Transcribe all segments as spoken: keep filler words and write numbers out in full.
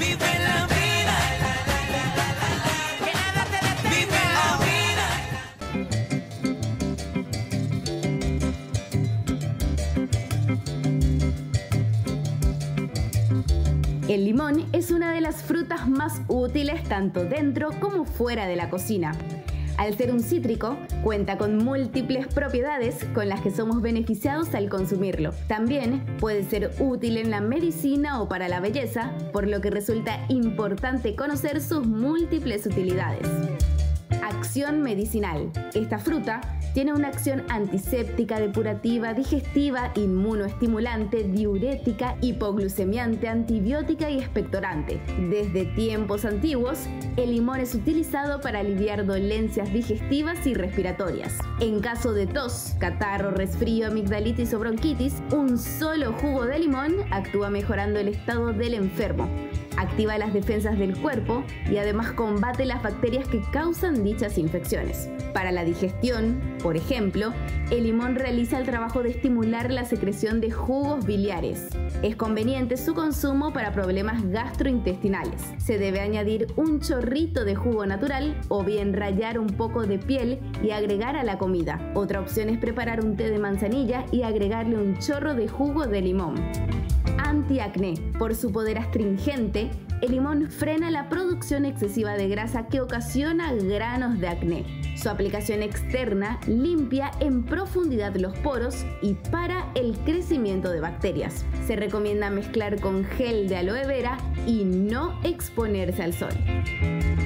Vive la vida, que nada te detenga. Vive la vida. El limón es una de las frutas más útiles tanto dentro como fuera de la cocina. Al ser un cítrico, cuenta con múltiples propiedades con las que somos beneficiados al consumirlo. También puede ser útil en la medicina o para la belleza, por lo que resulta importante conocer sus múltiples utilidades. Acción medicinal. Esta fruta tiene una acción antiséptica, depurativa, digestiva, inmunoestimulante, diurética, hipoglucemiante, antibiótica y expectorante. Desde tiempos antiguos, el limón es utilizado para aliviar dolencias digestivas y respiratorias. En caso de tos, catarro, resfrío, amigdalitis o bronquitis, un solo jugo de limón actúa mejorando el estado del enfermo, activa las defensas del cuerpo y además combate las bacterias que causan dichas infecciones. Para la digestión, por ejemplo, el limón realiza el trabajo de estimular la secreción de jugos biliares. Es conveniente su consumo para problemas gastrointestinales. Se debe añadir un chorrito de jugo natural o bien rallar un poco de piel y agregar a la comida. Otra opción es preparar un té de manzanilla y agregarle un chorro de jugo de limón. Antiacné. Por su poder astringente, el limón frena la producción excesiva de grasa que ocasiona granos de acné. Su aplicación externa limpia en profundidad los poros y para el crecimiento de bacterias. Se recomienda mezclar con gel de aloe vera y no exponerse al sol.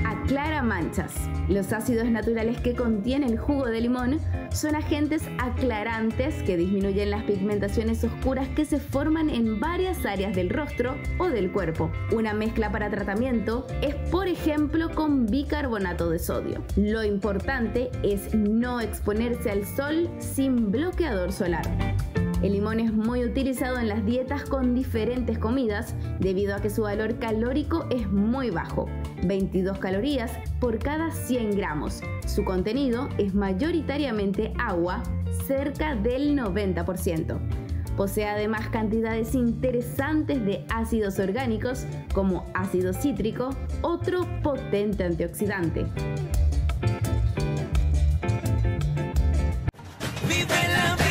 Aclara manchas. Los ácidos naturales que contiene el jugo de limón son agentes aclarantes que disminuyen las pigmentaciones oscuras que se forman en varias áreas del rostro o del cuerpo. Una mezcla para tratamiento es, por ejemplo, con bicarbonato de sodio. Lo importante es no exponerse al sol sin bloqueador solar. El limón es muy utilizado en las dietas con diferentes comidas debido a que su valor calórico es muy bajo, veintidós calorías por cada cien gramos. Su contenido es mayoritariamente agua, cerca del noventa por ciento. Posee además cantidades interesantes de ácidos orgánicos como ácido cítrico, otro potente antioxidante. ¡Vive la vida!